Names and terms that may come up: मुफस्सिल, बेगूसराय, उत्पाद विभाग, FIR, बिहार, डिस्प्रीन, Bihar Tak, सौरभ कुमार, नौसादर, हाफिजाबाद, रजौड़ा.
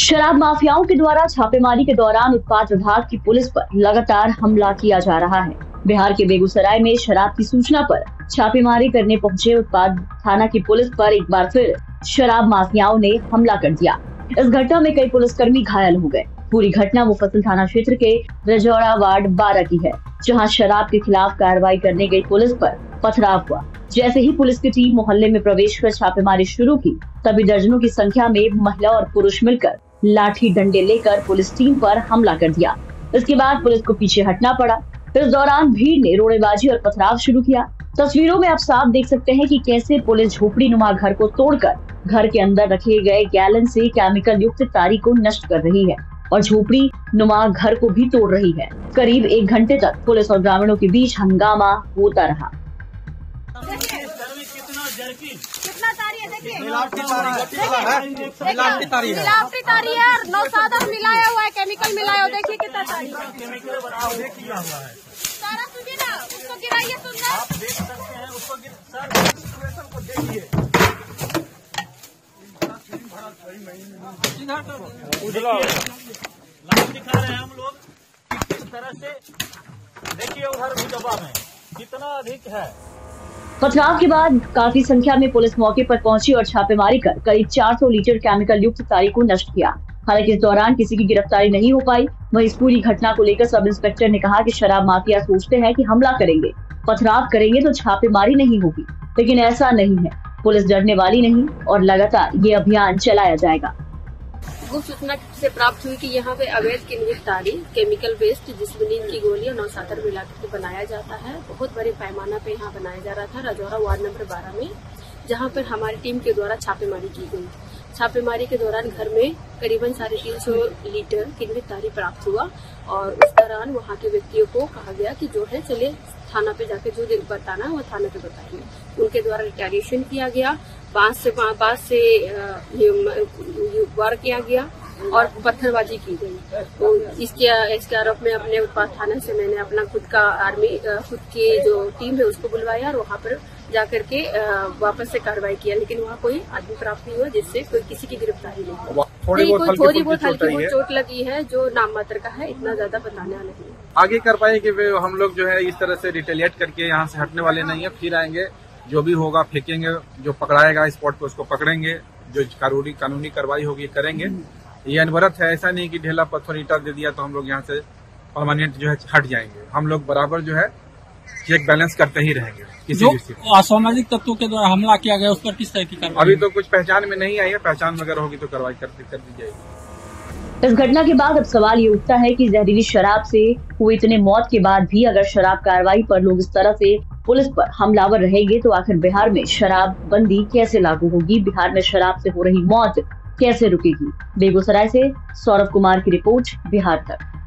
शराब माफियाओं के द्वारा छापेमारी के दौरान उत्पाद विभाग की पुलिस पर लगातार हमला किया जा रहा है। बिहार के बेगूसराय में शराब की सूचना पर छापेमारी करने पहुंचे उत्पाद थाना की पुलिस पर एक बार फिर शराब माफियाओं ने हमला कर दिया। इस घटना में कई पुलिसकर्मी घायल हो गए। पूरी घटना मुफस्सिल थाना क्षेत्र के रजौड़ा वार्ड 12 की है, जहां शराब के खिलाफ कार्रवाई करने गई पुलिस पर पथराव हुआ। जैसे ही पुलिस की टीम मोहल्ले में प्रवेश कर छापेमारी शुरू की, तभी दर्जनों की संख्या में महिला और पुरुष मिलकर लाठी डंडे लेकर पुलिस टीम पर हमला कर दिया। इसके बाद पुलिस को पीछे हटना पड़ा। इस दौरान भीड़ ने रोड़ेबाजी और पथराव शुरू किया। तस्वीरों में आप साफ देख सकते हैं कि कैसे पुलिस झोपड़ी नुमा घर को तोड़कर घर के अंदर रखे गए गैलन से केमिकल युक्त तारी को नष्ट कर रही है और झोपड़ी नुमा घर को भी तोड़ रही है। करीब 1 घंटे तक पुलिस और ग्रामीणों के बीच हंगामा होता रहा। कितना तारी है देखिए, मिलावटी तारी है और नौसादर मिलाया हुआ है, केमिकल मिलाया हुआ, देखिए कितना तारी किया हुआ है। सारा सुनिए ना, उसको गिराइए, सुनना आप देख सकते हैं, उसको सारा को देखिए, लाइव दिखा रहे हैं हम लोग किस तरह से, देखिए उधर भी दबा में कितना अधिक है। पथराव के बाद काफी संख्या में पुलिस मौके पर पहुंची और छापेमारी कर करीब 400 लीटर केमिकल युक्त तारी को नष्ट किया। हालांकि इस दौरान किसी की गिरफ्तारी नहीं हो पाई। वहीं इस पूरी घटना को लेकर सब इंस्पेक्टर ने कहा कि शराब माफिया सोचते हैं कि हमला करेंगे, पथराव करेंगे तो छापेमारी नहीं होगी, लेकिन ऐसा नहीं है। पुलिस डरने वाली नहीं और लगातार ये अभियान चलाया जाएगा। गुप्त सूचना से प्राप्त हुई कि यहाँ पे अवैध किन्वित तारी, केमिकल वेस्ट जिसमें नींद की गोली और नौसादर मिलाकर के बनाया जाता है, बहुत बड़े पैमाना पे यहाँ बनाया जा रहा था रजौरा वार्ड नंबर 12 में, जहाँ पर हमारी टीम के द्वारा छापेमारी की गई। छापेमारी के दौरान घर में करीबन 350 लीटर किन्वित तारी प्राप्त हुआ और उस दौरान वहाँ के व्यक्तियों को कहा गया कि जो है चले थाना पे जाके जो बताना है वो थाना पे बताइए। उनके द्वारा रिटेलिएशन किया गया, बांस से वार किया गया और पत्थरबाजी की गई। तो इसके आरोप में अपने उत्पाद थाना से मैंने अपना खुद की जो टीम है उसको बुलवाया और वहाँ पर जाकर के वापस से कार्रवाई किया, लेकिन वहाँ कोई आदमी प्राप्त नहीं हुआ जिससे कोई किसी की गिरफ्तारी नहीं हुई। थोड़ी बहुत हल्की चोट लगी है जो नाम मात्र का है, इतना ज्यादा बताने वाला नहीं। आगे कर पाए कि वे हम लोग जो है इस तरह से रिटेलिएट करके यहाँ से हटने वाले नहीं है, फिर आएंगे, जो भी होगा फेंकेंगे, जो पकड़ाएगा स्पॉट पे उसको पकड़ेंगे, जो कानूनी कार्रवाई होगी करेंगे। ये अनवरत है, ऐसा नहीं कि ढेला पत्थर ईटा दे दिया तो हम लोग यहाँ से परमानेंट जो है हट जाएंगे। हम लोग बराबर जो है चेक बैलेंस करते ही रहेंगे। किसी असामाजिक तत्वों के द्वारा हमला किया गया उस पर किस तरह की कार्रवाई? अभी तो कुछ पहचान में नहीं आई है, पहचान वगैरह होगी तो कार्रवाई कर दी जाएगी। इस घटना के बाद अब सवाल ये उठता है कि जहरीली शराब से हुए इतने मौत के बाद भी अगर शराब कार्रवाई पर लोग इस तरह से पुलिस पर हमलावर रहेंगे तो आखिर बिहार में शराब बंदी कैसे लागू होगी? बिहार में शराब से हो रही मौत कैसे रुकेगी? बेगूसराय से सौरभ कुमार की रिपोर्ट, बिहार तक।